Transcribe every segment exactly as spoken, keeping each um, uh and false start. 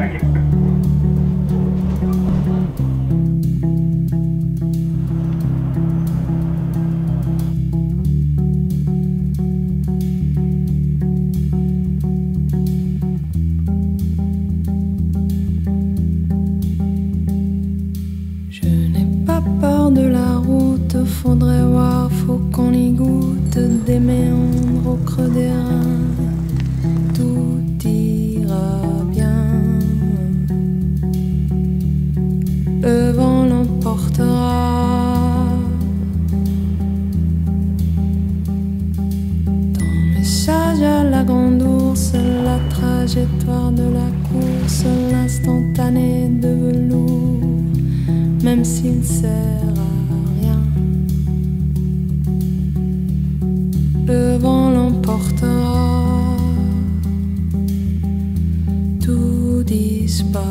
Thank you. De la route, faudrait voir, faut qu'on y goûte. Des méandres au creux des reins, tout ira bien. Le vent l'emportera. Dans message à la grande ours, la trajectoire de la course, l'instantané de velours, même s'il sert à rien. Le vent l'emportera, tout disparaîtra.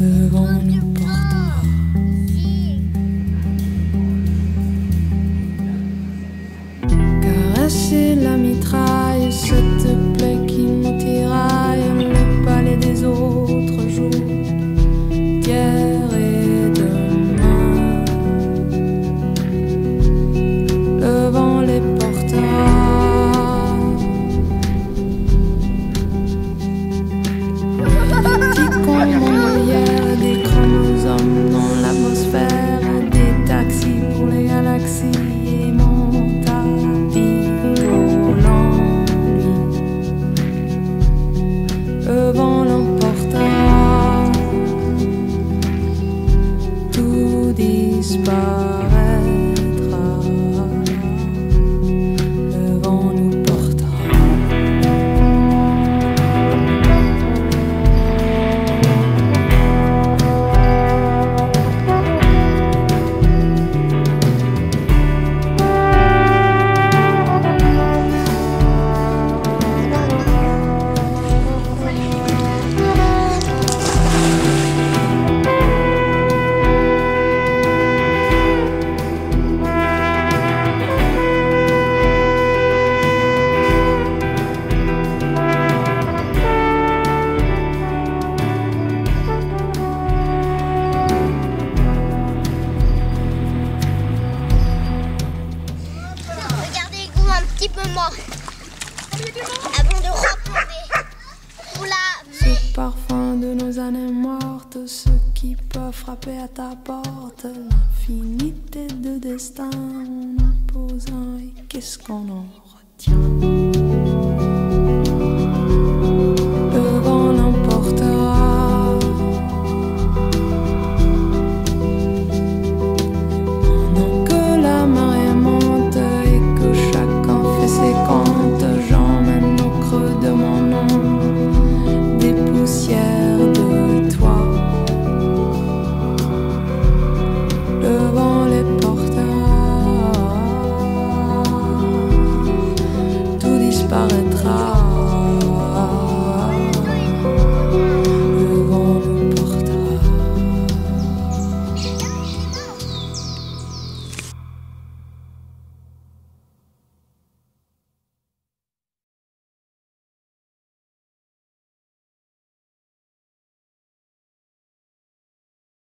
Le vent l'emportera. Caresser la mitraille, cette plaie qui me tiraille, le palais des eaux. Ce parfum de nos années mortes, ce qui peut frapper à ta porte, l'infinité de destins, on en pose un et qu'est-ce qu'on en retient?